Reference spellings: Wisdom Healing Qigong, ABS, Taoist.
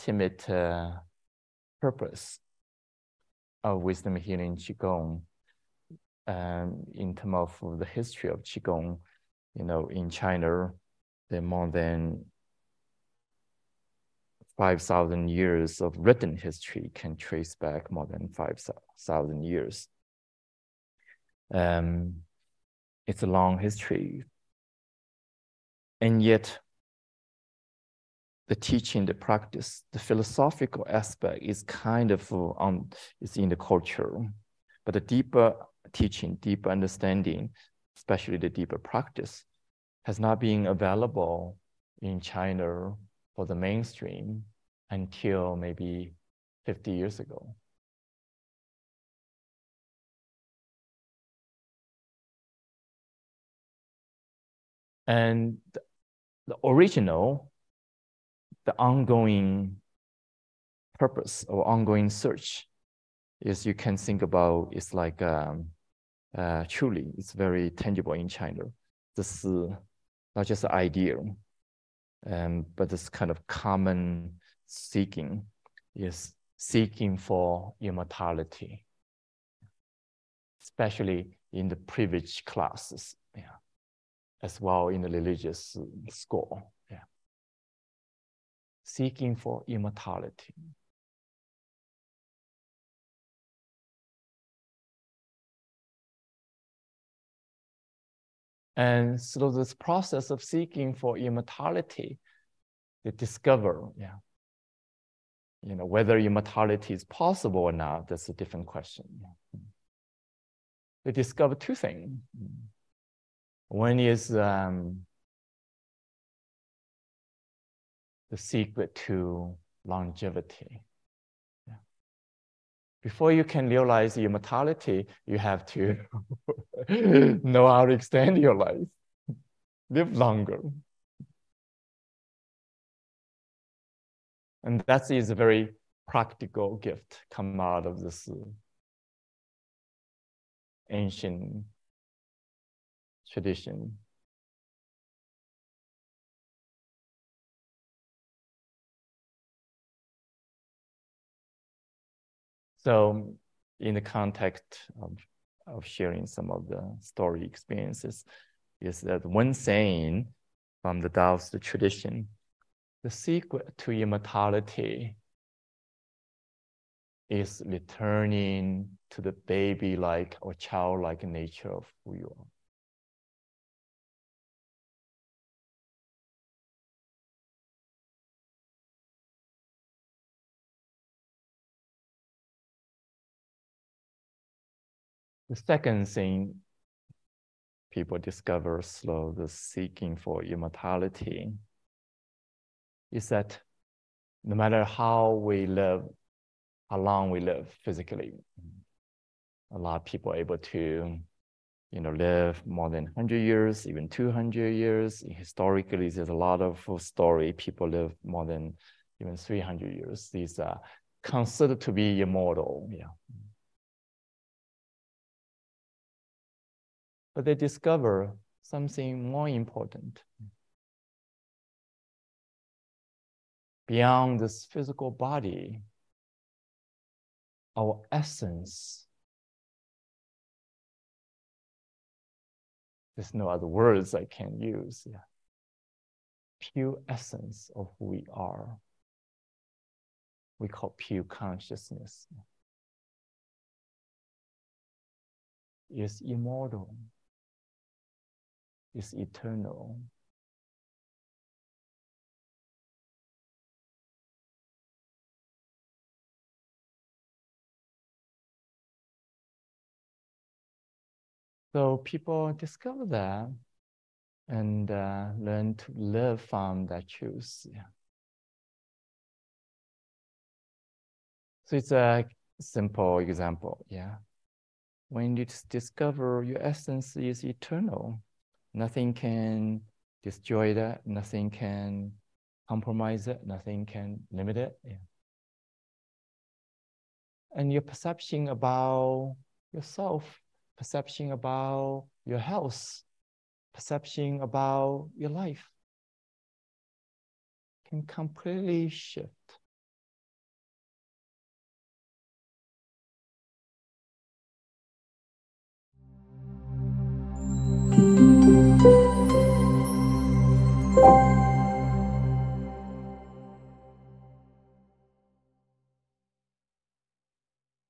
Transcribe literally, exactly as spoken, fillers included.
ultimate uh, purpose of Wisdom Healing Qigong um, in terms of the history of Qigong. You know, in China, there are more than five thousand years of written history, can trace back more than five thousand years. Um, it's a long history. And yet, the teaching, the practice, the philosophical aspect is kind of on, it's in the culture. But the deeper teaching, deeper understanding, especially the deeper practice, has not been available in China for the mainstream until maybe fifty years ago. And the original, the ongoing purpose or ongoing search is, you can think about, it's like um, uh, truly, it's very tangible in China. This is uh, not just an idea, um, but this kind of common seeking is seeking for immortality, especially in the privileged classes, yeah, as well in the religious school. Yeah. Seeking for immortality. And through this process of seeking for immortality, they discover, yeah, you know, whether immortality is possible or not, that's a different question. Yeah. They discover two things. One is um, the secret to longevity. Yeah. Before you can realize immortality, you have to know how to extend your life, live longer. And that is a very practical gift come out of this ancient tradition. So in the context of, of sharing some of the story experiences, is that one saying from the Taoist tradition, the secret to immortality is returning to the baby-like or child-like nature of who you are. The second thing people discover through the seeking for immortality is that no matter how we live, how long we live physically, a lot of people are able to, you know, live more than one hundred years, even two hundred years. Historically, there's a lot of story. People live more than even three hundred years. These are considered to be immortal. Yeah. But they discover something more important. Beyond this physical body, our essence. There's no other words I can use. Yeah. Pure essence of who we are. We call pure consciousness. Is immortal. Is eternal. So people discover that and uh, learn to live from that truth. Yeah. So it's a simple example. Yeah. When you discover your essence is eternal, nothing can destroy that, nothing can compromise it, nothing can limit it. Yeah. And your perception about yourself, perception about your health, perception about your life can completely shift.